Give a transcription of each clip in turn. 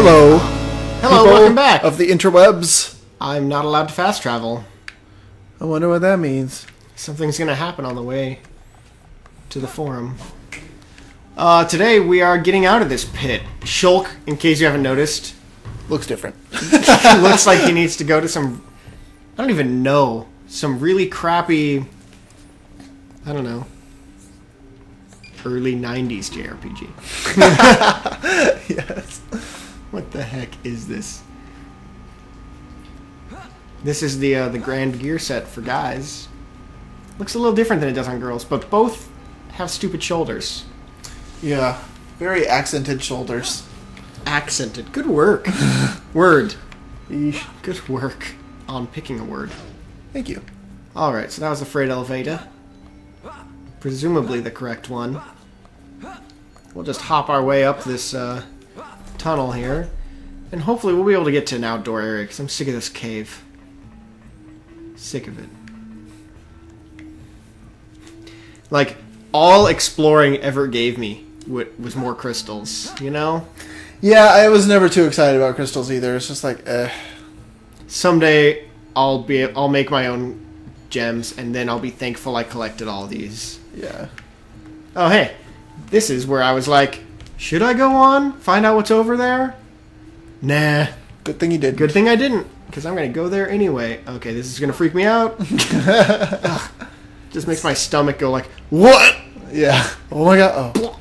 Hello. Hello, welcome back. Of the interwebs. I'm not allowed to fast travel. I wonder what that means. Something's going to happen on the way to the forum. Today we are getting out of this pit. Shulk, in case you haven't noticed, looks different. Looks like he needs to go to some, I don't even know, some really crappy, I don't know, early 90s JRPG. Yes. What the heck is this? This is the Grand Gear set for guys. Looks a little different than it does on girls, but both have stupid shoulders. Yeah, very accented shoulders. Accented. Good work. Word. Good work on picking a word. Thank you. Alright, so that was the freight elevator. Presumably the correct one. We'll just hop our way up this tunnel here. And hopefully we'll be able to get to an outdoor area, because I'm sick of this cave. Sick of it. Like, all exploring ever gave me was more crystals, you know? Yeah, I was never too excited about crystals either. It's just like, someday I'll make my own gems, and then I'll be thankful I collected all these. Yeah. Oh, hey. This is where I was like, should I go on? Find out what's over there? Nah. Good thing you did. Good thing I didn't, because I'm going to go there anyway. Okay, this is going to freak me out. Ugh. Just makes my stomach go like, what? Yeah. Oh my god. Oh.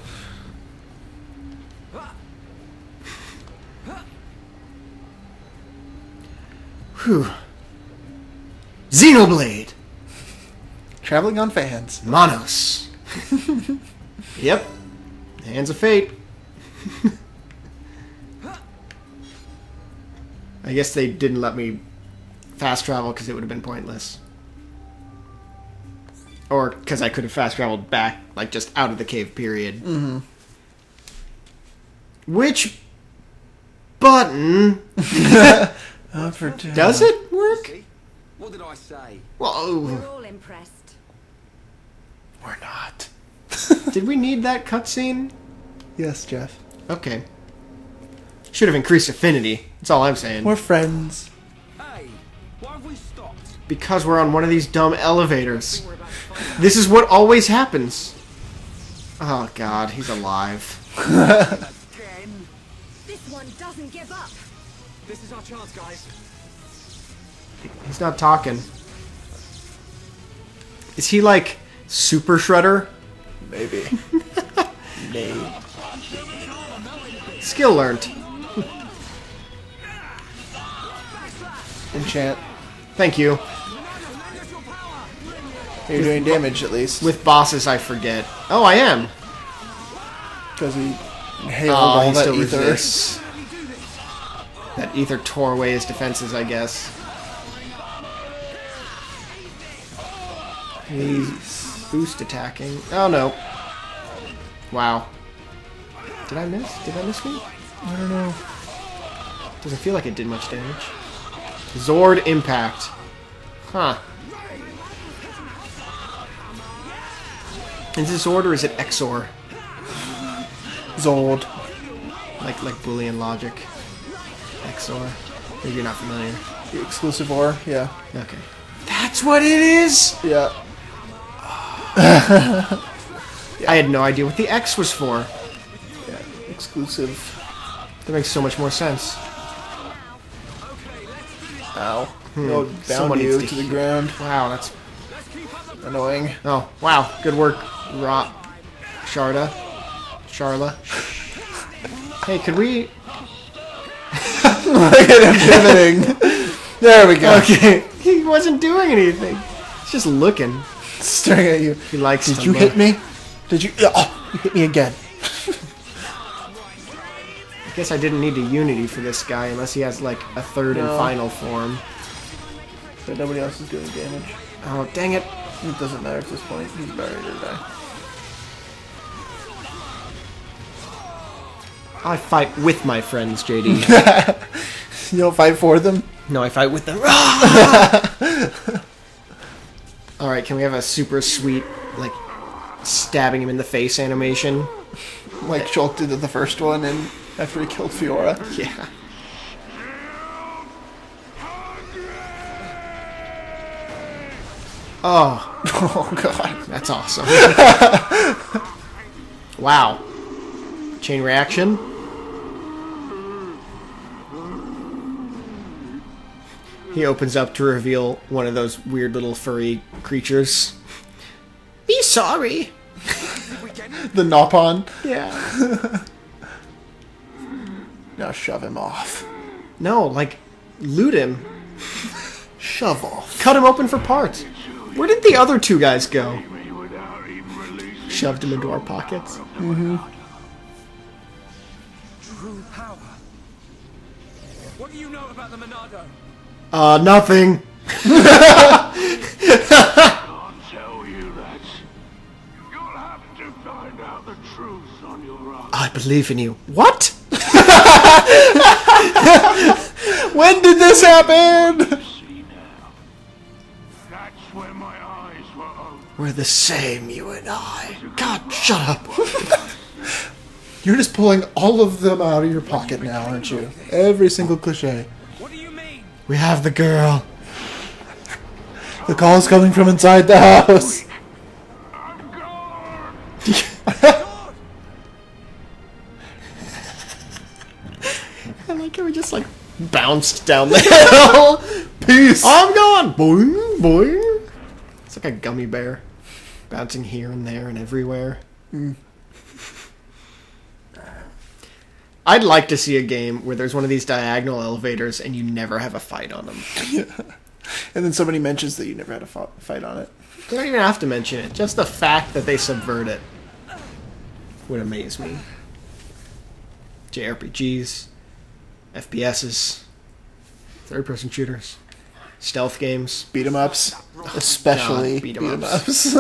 Whew. Xenoblade. Traveling on fans. Monos. Yep. Hands of fate. I guess they didn't let me fast travel because it would have been pointless. Or because I could have fast-traveled back, like, just out of the cave, period. Mm-hmm. Which button... Does it work? What did I say? Whoa. We're all impressed. We're not. Did we need that cutscene? Yes, Jeff. Okay. Should have increased affinity. That's all I'm saying. We're friends. Hey, why have we stopped? Because we're on one of these dumb elevators. This is what always happens. Oh god, he's alive. This one doesn't give up. This is our chance, guys. He's not talking. Is he like Super Shredder? Maybe. Maybe. Skill learned. Enchant. Thank you. You're doing damage, at least. With bosses, I forget. Oh, I am. Because he hailed all that ether. Resists. That ether tore away his defenses, I guess. He's boost attacking. Oh, no. Wow. Did I miss? Did I miss me? I don't know. Doesn't feel like it did much damage. Zord impact. Huh. Is this Zord or is it XOR? Zord. Like Boolean logic. XOR. Maybe you're not familiar. The exclusive OR, yeah. Okay. That's what it is? Yeah. Yeah. I had no idea what the X was for. Yeah, exclusive. That makes so much more sense. Ow. No, bound you to the ground. Wow, that's annoying. Oh, wow. Good work. Sharla. Hey, could we... Look at him pivoting. There we go. Okay. He wasn't doing anything. He's just looking. Staring at you. He likes Did you hit me? Did you... Oh, you hit me again. I guess I didn't need a unity for this guy unless he has, like, a third and final form. But nobody else is doing damage. Oh, dang it. It doesn't matter at this point. He's buried or die. I fight with my friends, JD. You don't fight for them? No, I fight with them. Alright, can we have a super sweet, like, stabbing him in the face animation? Like Shulk did the first one in after he killed Fiora. Yeah. Oh. Oh, God. That's awesome. Wow. Chain reaction. He opens up to reveal one of those weird little furry creatures. Be sorry. The Nopon. Yeah. Now shove him off. No, like, loot him. Shove off. Cut him open for parts. Where did the other two guys go? Shoved him into our pockets. Mm-hmm. True power. What do you know about the Monado? Nothing. Can't tell you that. You'll have to find out the truth on your own. I believe in you. What? When did this happen? We're the same, you and I. God, shut up. You're just pulling all of them out of your pocket now, aren't you? Every single cliche. What do you mean? We have the girl. The call's coming from inside the house. I'm gone. I like how we just like bounced down the hill. Peace. I'm gone. Boing, boing. It's like a gummy bear. Bouncing here and there and everywhere. Mm. I'd like to see a game where there's one of these diagonal elevators and you never have a fight on them. Yeah. And then somebody mentions that you never had a fight on it. They don't even have to mention it. Just the fact that they subvert it would amaze me. JRPGs, FPSs, third-person shooters, stealth games, beat-em-ups, especially beat-em-ups.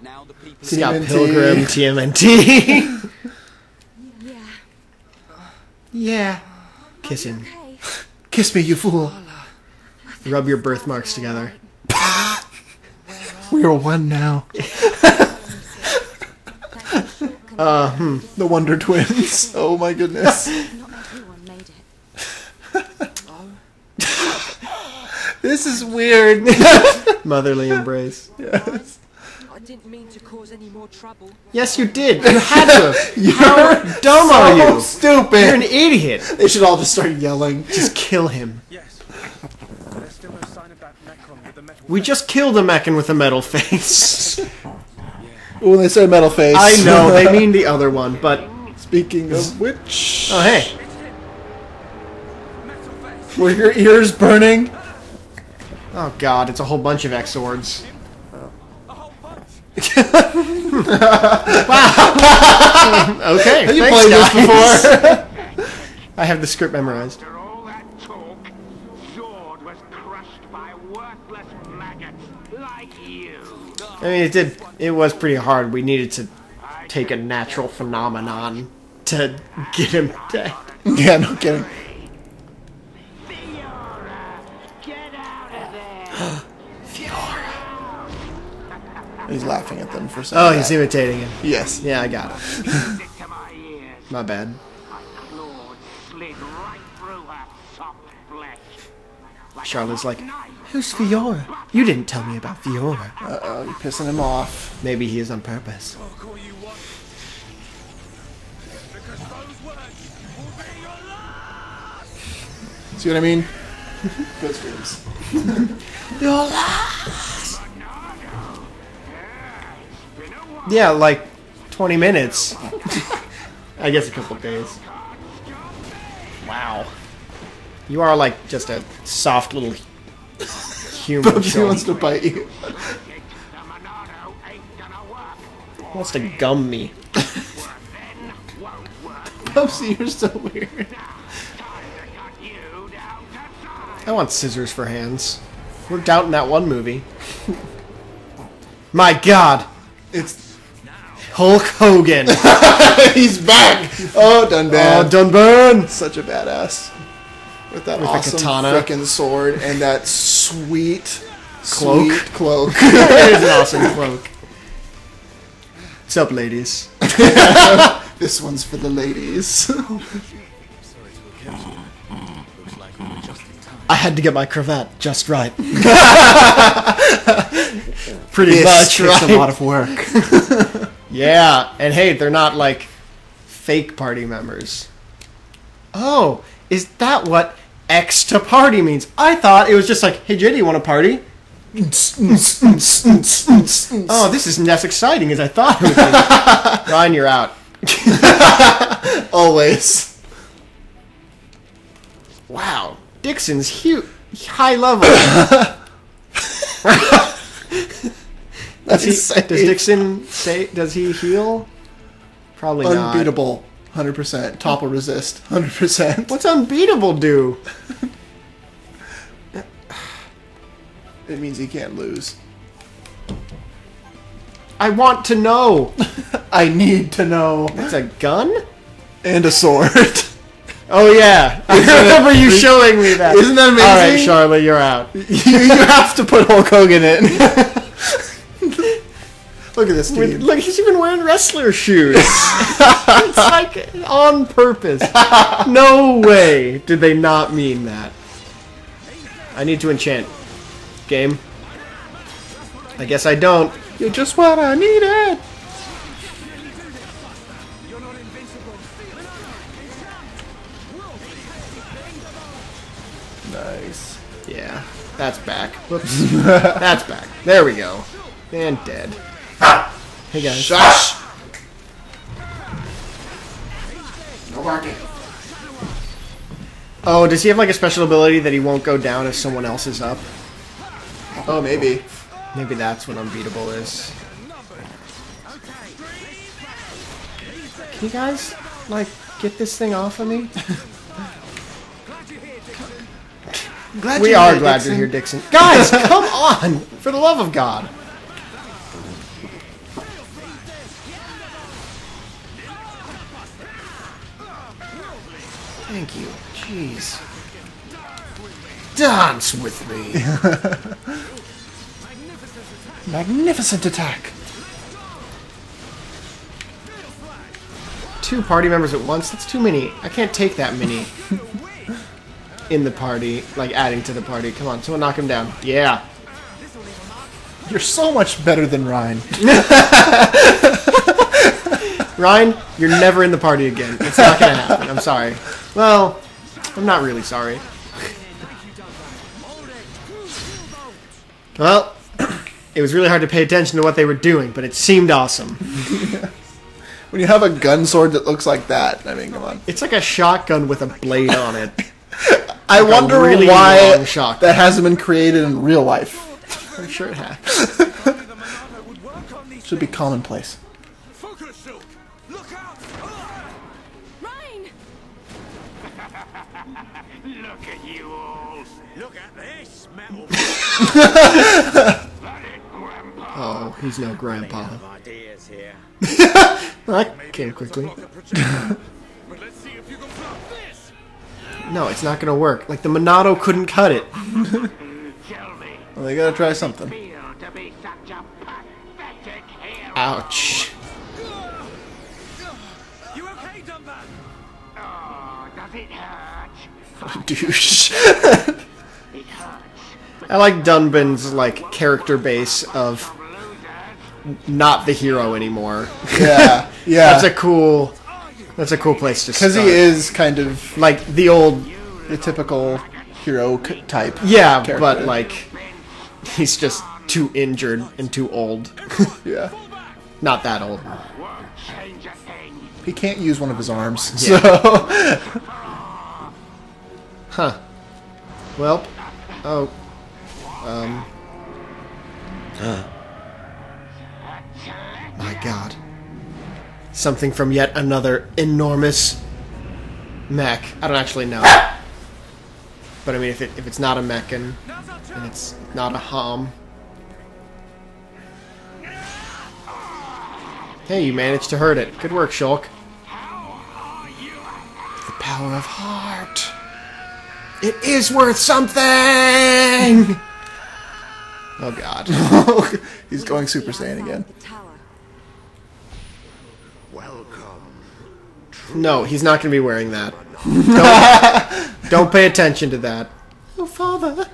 Now the people TMNT. Pilgrim, TMNT. Yeah. Yeah. Kiss him. Okay? Kiss me, you fool. Rub your birthmarks together. We are one now. The Wonder Twins. Oh my goodness. This is weird. Motherly embrace. Yes. I didn't mean to cause any more trouble. Yes, you did. You had to. How dumb are you? Stupid. You're an idiot. They should all just start yelling. Just kill him. Yes. There's still no sign of that Mechon with the metal face. We just killed a Mechon with a metal face. When they say metal face, I know they mean the other one. But speaking of which, oh hey, were your ears burning? Oh god, it's a whole bunch of XORs. A whole bunch? Wow! Okay, have you played this before? I have the script memorized. After all that talk, Zord was crushed by worthless maggots like you. I mean, it was pretty hard. We needed to take a natural phenomenon to get him dead. Yeah, no kidding. Fiora. He's laughing at them for some. Oh, he's imitating him. Yes. Yeah, I got it. My bad. Sharla's like, who's Fiora? You didn't tell me about Fiora. Uh-oh, you're pissing him off. Maybe he is on purpose. See what I mean? Good screams. You're lost. Yeah, like 20 minutes. I guess a couple of days. Wow. You are like just a soft little human. He wants to bite you. He wants to gum me. Bubsy, you're so weird. I want scissors for hands. Worked out in that one movie. My God, it's Hulk Hogan. He's back. Oh, Dunban. Oh, Dunban. Such a badass. With that awesome frickin' sword and that sweet cloak. It is an awesome cloak. What's up, ladies? This one's for the ladies. I had to get my cravat just right. Pretty much right. It's a lot of work. Yeah, and hey, they're not like fake party members. Oh, is that what X to party means? I thought it was just like, hey JD, you want to party? Oh, this isn't as exciting as I thought it would be. Ryan, you're out. Always. Wow. Dickson's huge, high level. Does Dickson say? Does he heal? Probably not. Unbeatable, 100%. Topple resist, 100%. What's unbeatable do? It means he can't lose. I want to know. I need to know. That's a gun and a sword. Oh, yeah. I remember you showing me that. Isn't that amazing? All right, Sharla, you're out. You have to put Hulk Hogan in. Look at this dude. Look, he's even wearing wrestler shoes. It's like on purpose. No way did they not mean that. I need to enchant. Game. I guess I don't. You're just what I needed. Nice. Yeah, that's back. Whoops. That's back. There we go. And dead. Hey guys. Shush! No barking. Oh, does he have like a special ability that he won't go down if someone else is up? Oh, maybe. Maybe that's what unbeatable is. Can you guys, like, get this thing off of me? We are glad you're here, Dickson. Guys, come on! For the love of God. Thank you. Jeez. Dance with me. Magnificent attack. Two party members at once? That's too many. I can't take that many. In the party, like adding to the party. Come on, someone knock him down. Yeah. You're so much better than Reyn. Reyn, you're never in the party again. It's not gonna happen. I'm sorry. Well, I'm not really sorry. Well, it was really hard to pay attention to what they were doing, but it seemed awesome. When you have a gun sword that looks like that, I mean, come on. It's like a shotgun with a blade on it. I wonder really why that hasn't been created in real life. I'm sure it has. Should be commonplace. Focus, Shulk. Look out! Reyn! Look at you all! Look at this metal! Oh, he's no grandpa. That came quickly. No, it's not gonna work. Like, the Monado couldn't cut it. Well, they gotta try something. Ouch. You okay, Dunban? Oh, does it hurt? Douche. I like Dunban's, like, character base of not the hero anymore. Yeah, yeah. That's a cool place to start. Because he is kind of like the old, the typical hero type. Yeah, character. But like he's just too injured and too old. Yeah, not that old. He can't use one of his arms. Yeah. So, huh? Well, oh, my God. Something from yet another enormous mech. I don't actually know. But I mean, if it's not a mech and it's not a hom. Hey, you managed to hurt it. Good work, Shulk. The power of heart. It is worth something! Oh, God. He's going Super Saiyan again. No, he's not going to be wearing that. Don't pay attention to that. Oh, Father.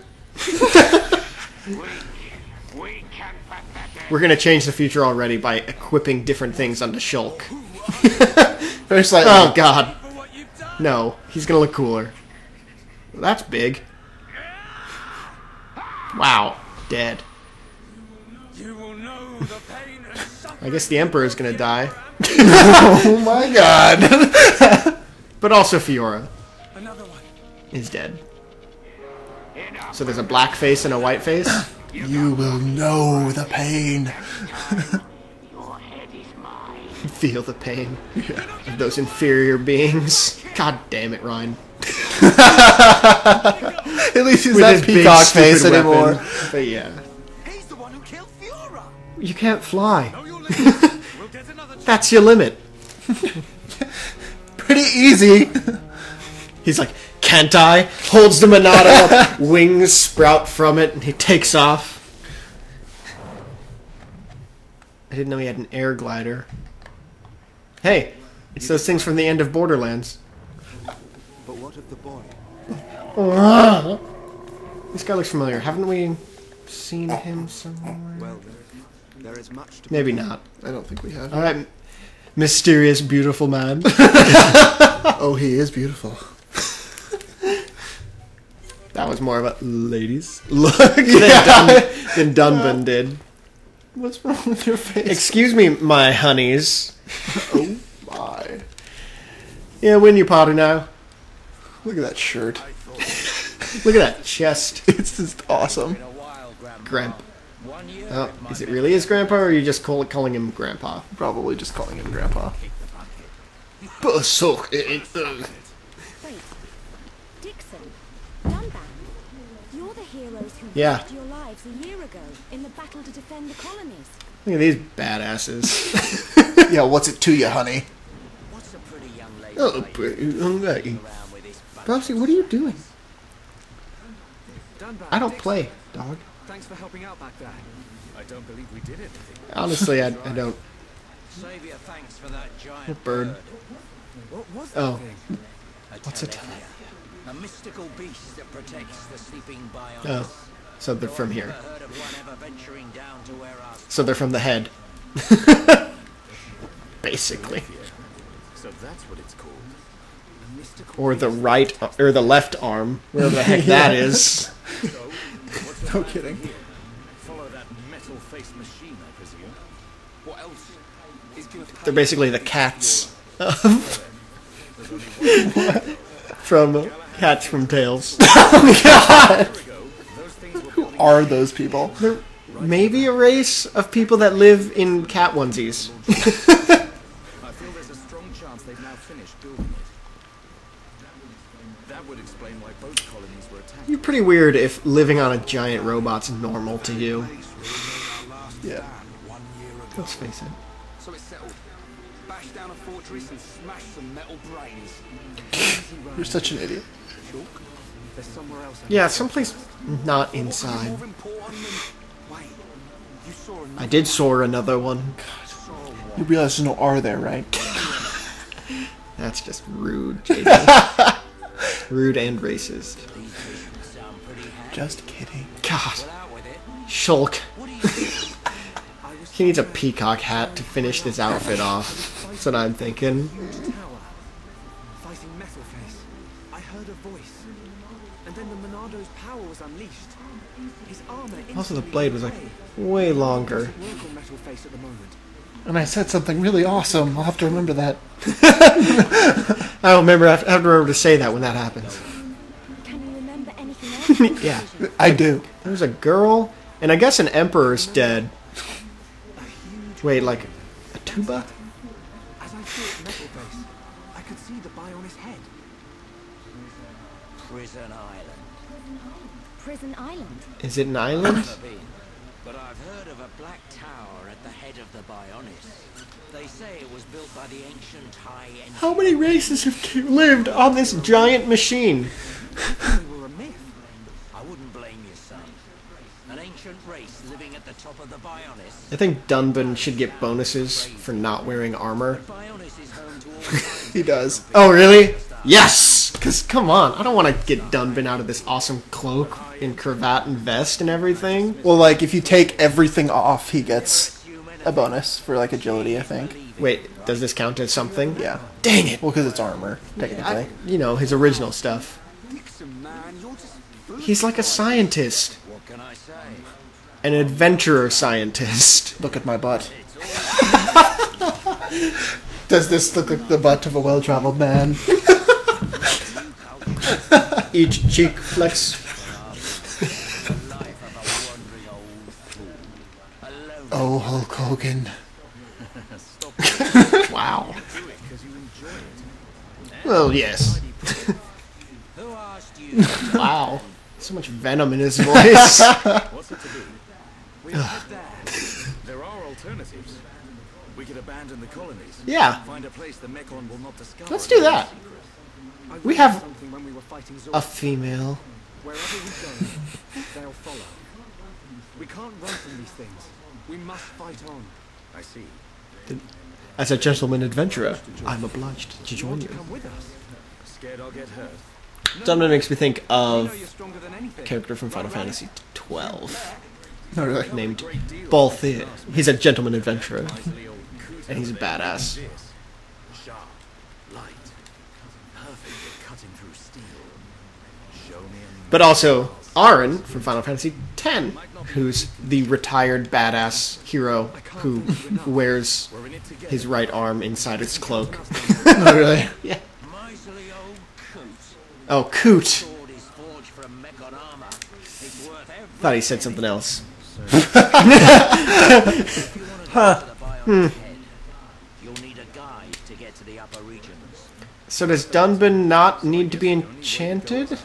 We're going to change the future already by equipping different things onto Shulk. They're just like, oh, God. No, he's going to look cooler. That's big. Wow. Dead. I guess the Emperor's going to die. Oh, my God. But also Fiora is dead. So there's a black face and a white face. You will know the pain. Feel the pain of those inferior beings. God damn it, Reyn. At least he's not peacock face anymore. But yeah. He's the one who killed Fiora. You can't fly. That's your limit. Pretty easy. He's like, can't I? Holds the Monado up, wings sprout from it, and he takes off. I didn't know he had an air glider. Hey, it's those things from the end of Borderlands. But what of the boy? This guy looks familiar. Haven't we seen him somewhere? Well, there is much to maybe not. I don't think we have. All right, mysterious, beautiful man. Oh, he is beautiful. That was more of a ladies look than Dunban did. What's wrong with your face? Excuse me, my honeys. Oh my. Yeah, when you party now. Look at that shirt. Look at that chest. It's just awesome. Grandpa. Oh, is it really his grandpa, or are you just calling him grandpa? Probably just calling him grandpa. But so it. Dickson, Dunban, you're the heroes who saved your lives a year ago in the battle to defend the colonies. Look at these badasses. Yeah, what's it to you, honey? What's a pretty young lady? Oh, pretty young lady. Bobsy, what are you doing? I don't play, dog. Thanks for helping out back there. I don't believe we did it. Honestly, I don't. Save your thanks for that giant bird. What was that thing? What's a telethia? A mystical beast that protects the sleeping Bionis. Oh, so they're from here. So they're from the head. Basically. So that's what it's called. Or the right, or the left arm, wherever the heck that is. No kidding. Follow that metal-faced machine, I presume. What else is going to happen? They're basically the cats from Cats from Tales. Oh God! Who are those people? They're maybe a race of people that live in cat onesies. I feel there's a strong chance they've now finished building it. That would explain why both colonies were attacked. You're pretty weird if living on a giant robot's normal to you. Yeah. Let's face it. So it's settled. Bash down a fortress and smash some metal brains. You're such an idiot. Yeah, someplace not inside. I did soar another one. You realize there's no R there, right? That's just rude, JD. Rude and racist. Just kidding. God. Shulk. He needs a peacock hat to finish this outfit off. That's what I'm thinking. Also, the blade was like way longer. And I said something really awesome. I'll have to remember that. I don't remember. I have to remember to say that when that happens. Can you remember anything else? Yeah, I do. There's a girl, and I guess an emperor's dead. Wait, like a tuba? As I thought metal base, I could see the Bionis head. Prison Island. Prison Island. Is it an island? But I've heard of a black tower at the head of the Bionis. They say it was built by the ancient high end. How many races have lived on this giant machine? They were a myth. I wouldn't blame you, son. An ancient race living at the top of the Bionis. I think Dunban should get bonuses for not wearing armor. He does. Oh, really? Yes! Because, come on, I don't want to get Dunban out of this awesome cloak and cravat and vest and everything. Well, like, if you take everything off, he gets a bonus for, like, agility, I think. Wait, does this count as something? Yeah. Dang it! Well, because it's armor, technically. You know, his original stuff. He's like a scientist. What can I say? An adventurer scientist. Look at my butt. Does this look like the butt of a well-traveled man? Each cheek flex. Oh, Hulk Hogan. Wow. Well, yes. Wow. So much venom in his voice. What's it to do? We have that. There are alternatives. We could abandon the colonies. Yeah. Find a place the Mechon will not discover. Let's do that. We have a female. Wherever we go, they'll follow. We can't run from these things. We must fight on. I see. As a gentleman adventurer, I'm obliged to join you. Scared I'll get hurt. Dunban makes me think of a character from Final Fantasy XII. No, really. Named Balthier. He's a gentleman adventurer. And he's a badass. Sharp, light, perfect cutting through steel. But also Auron from Final Fantasy X, who's the retired badass hero who wears his right arm inside his cloak. No, really. Yeah. Oh, coot. Thought he said something else. Huh. Hmm. So does Dunban not need to be enchanted?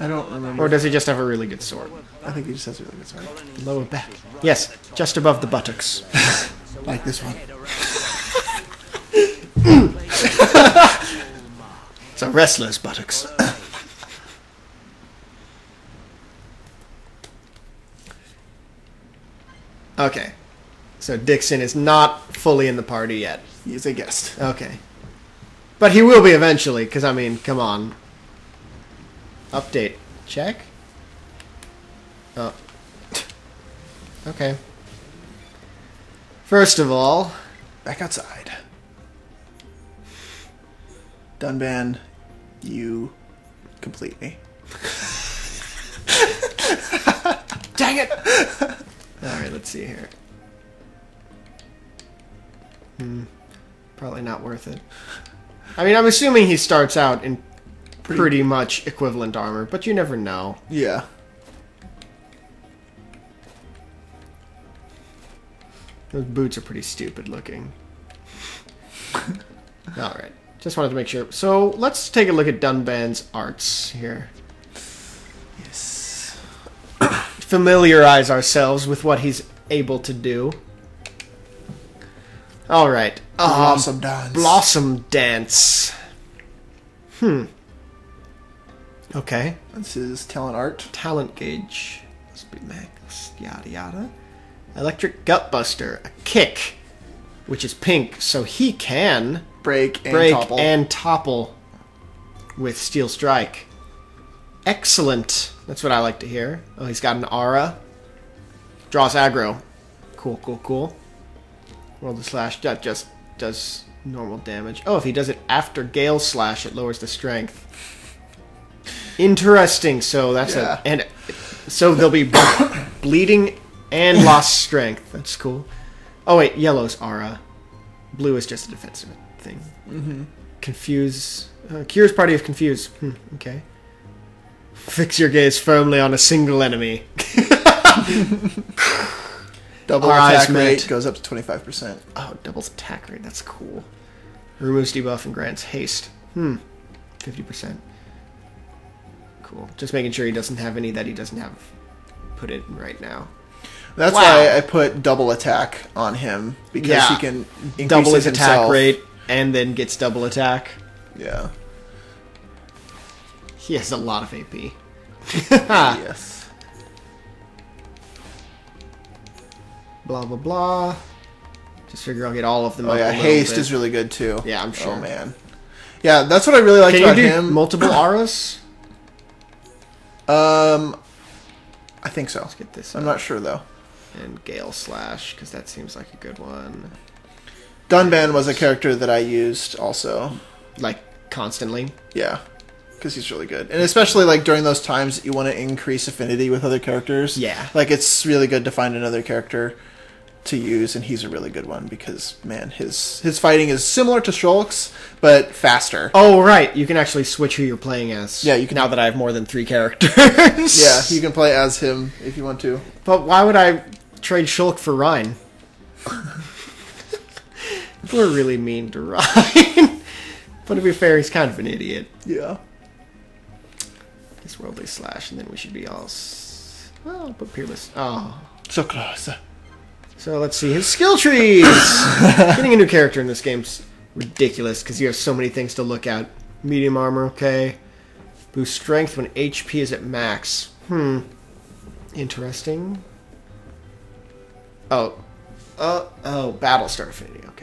I don't remember. Or does he just have a really good sword? I think he just has a really good sword. Lower back. Yes, just above the buttocks. Like this one. It's a wrestler's buttocks. Okay. So Dickson is not fully in the party yet. He's a guest. Okay. But he will be eventually, because, I mean, come on. Update. Check? Oh. Okay. First of all, back outside. Dunban, you complete me. Dang it! Alright, let's see here. Probably not worth it. I mean, I'm assuming he starts out in pretty much equivalent armor, but you never know. Yeah. Those boots are pretty stupid looking. Alright. Just wanted to make sure. So, let's take a look at Dunban's arts here. Yes. Familiarize ourselves with what he's able to do. All right. Blossom dance. Blossom dance. Hmm. Okay. This is talent art. Talent gauge. Must be max. Yada yada. Electric gut buster. A kick, which is pink, so he can break and topple with steel strike. Excellent. That's what I like to hear. Oh, he's got an aura. Draws aggro. Cool, cool, cool. World of Slash, that just does normal damage. Oh, if he does it after Gale Slash, it lowers the strength. Interesting. So that's so they'll be bleeding and lost strength. That's cool. Oh wait, yellow's aura. Blue is just a defensive thing. Mm-hmm. Confuse. Cures party of confuse. Okay. Fix your gaze firmly on a single enemy. Double attack rate goes up to 25%. Oh, double attack rate. That's cool. Removes debuff and grants haste. 50%. Cool. Just making sure he doesn't have any that he doesn't have put in right now. That's why I put double attack on him. Because he can increase double his attack rate and then gets double attack. Yeah. He has a lot of AP. Yes. Blah, blah, blah. Just figure I'll get all of them. Oh yeah, haste is really good too. Yeah, I'm sure. Oh man. Yeah, that's what I really liked about him. Can you do multiple auras? I think so. Let's get this. I'm not sure though. And Gale Slash, because that seems like a good one. Dunban was a character that I used also, like constantly. Yeah, because he's really good, and especially like during those times that you want to increase affinity with other characters. Yeah, like it's really good to find another character to use, and he's a really good one because man, his fighting is similar to Shulk's but faster. Oh right, you can actually switch who you're playing as. Yeah, you can now that I have more than 3 characters. Yeah, you can play as him if you want to. But why would I trade Shulk for Reyn? People are really mean to Reyn. But to be fair, he's kind of an idiot. Yeah. This worldly slash, and then we should be all... Well, but peerless. Oh. So close. So let's see his skill trees. Getting a new character in this game's ridiculous because you have so many things to look at. Medium armor, okay. Boost strength when HP is at max. Interesting. Oh, Battlestar Affinity, okay.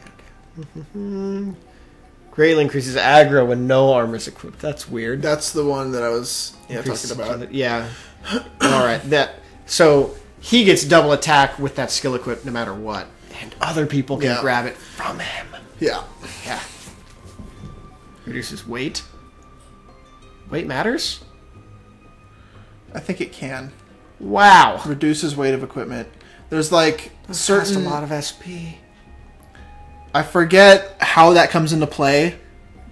Greatly increases aggro when no armor is equipped. That's weird. That's the one that I was talking about. Yeah. All right. So he gets double attack with that skill equipped no matter what, and other people can grab it from him. Yeah. Yeah. Reduces weight. Weight matters? I think it can. Wow. Reduces weight of equipment. There's like certain... That's a lot of SP. I forget how that comes into play,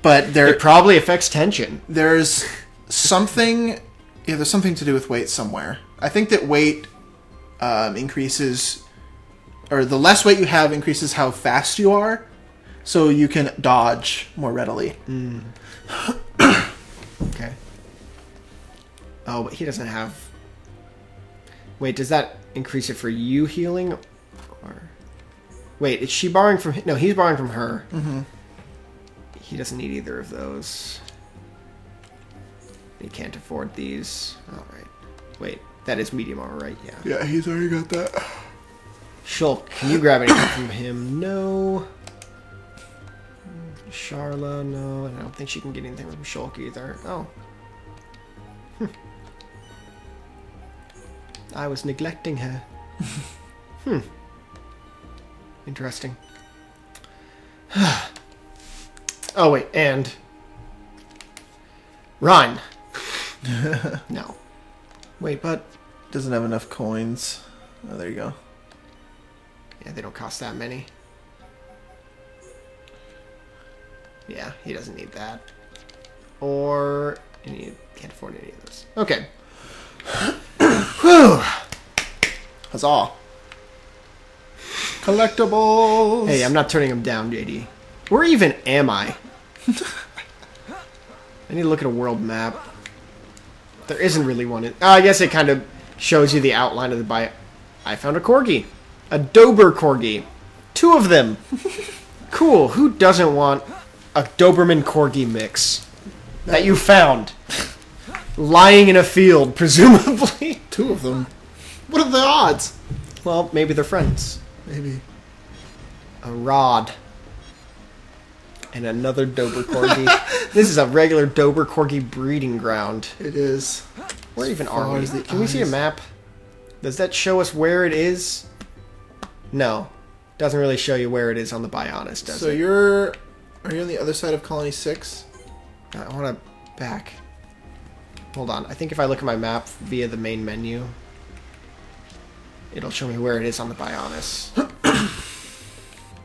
but there... It probably affects tension. There's something... Yeah, there's something to do with weight somewhere. I think that weight increases... Or the less weight you have increases how fast you are, so you can dodge more readily. Mm. Okay. Oh, but he doesn't have... Wait, does that increase it for you healing? Or... Wait, is she borrowing from him? No, he's borrowing from her. Mm-hmm. He doesn't need either of those. He can't afford these. All right. Wait, that is medium armor, right? Yeah. Yeah, he's already got that. Shulk, can you grab anything from him? No. Sharla, no. I don't think she can get anything from Shulk either. Oh. I was neglecting her. Interesting. Oh, wait, and... Reyn! No. Wait, but... Doesn't have enough coins. Oh, there you go. Yeah, they don't cost that many. Yeah, he doesn't need that. Or... He can't afford any of those. Okay. Whew! Huzzah! Collectibles! Hey, I'm not turning them down, JD. Where even am I? I need to look at a world map. There isn't really one. I guess it kind of shows you the outline of the bio. I found a corgi. A Dober corgi. 2 of them. Cool. Who doesn't want a Doberman corgi mix? That you found. Lying in a field, presumably. 2 of them. What are the odds? Well, maybe they're friends. Maybe. A rod. And another Dober corgi. This is a regular Dober corgi breeding ground. It is. Where even are we? Can we see a map? Does that show us where it is? No. Doesn't really show you where it is on the Bionis, does it? So you're... Are you on the other side of Colony 6? I want to back. Hold on. I think if I look at my map via the main menu... It'll show me where it is on the Bionis.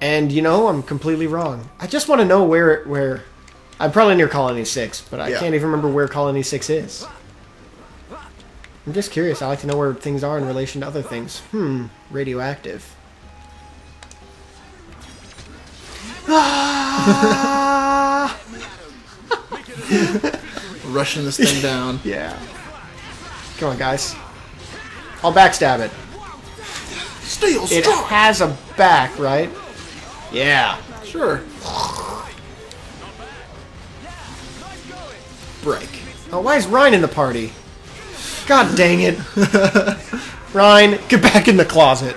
And, you know, I'm completely wrong. I just want to know where... I'm probably near Colony 6, but I can't even remember where Colony 6 is. I'm just curious. I like to know where things are in relation to other things. Radioactive. Rushing this thing down. Yeah. Come on, guys. I'll backstab it. Steel strike. It has a back, right? Yeah. Sure. Break. Oh, why is Reyn in the party? God dang it. Reyn, get back in the closet.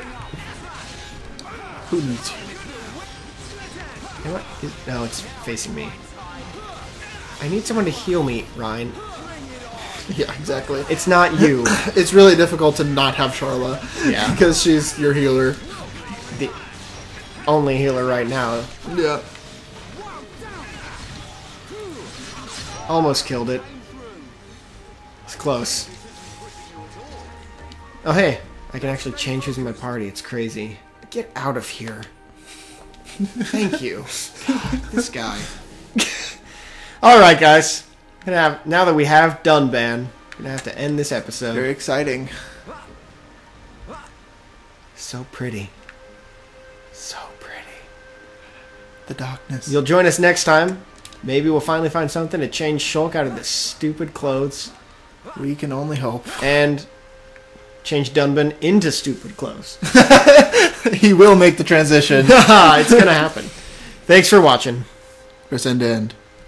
Who needs you? Am I? No, it's facing me. I need someone to heal me, Reyn. Yeah, exactly. It's not you. It's really difficult to not have Sharla. Yeah. Because she's your healer. The only healer right now. Yeah. Almost killed it. It's close. Oh, hey. I can actually change who's in my party. It's crazy. Get out of here. Thank you. This guy. Alright, guys. Now that we have Dunban, we're going to have to end this episode. Very exciting. So pretty. So pretty. The darkness. You'll join us next time. Maybe we'll finally find something to change Shulk out of the stupid clothes. We can only hope. And change Dunban into stupid clothes. He will make the transition. It's going to happen. Thanks for watching. Press end to end.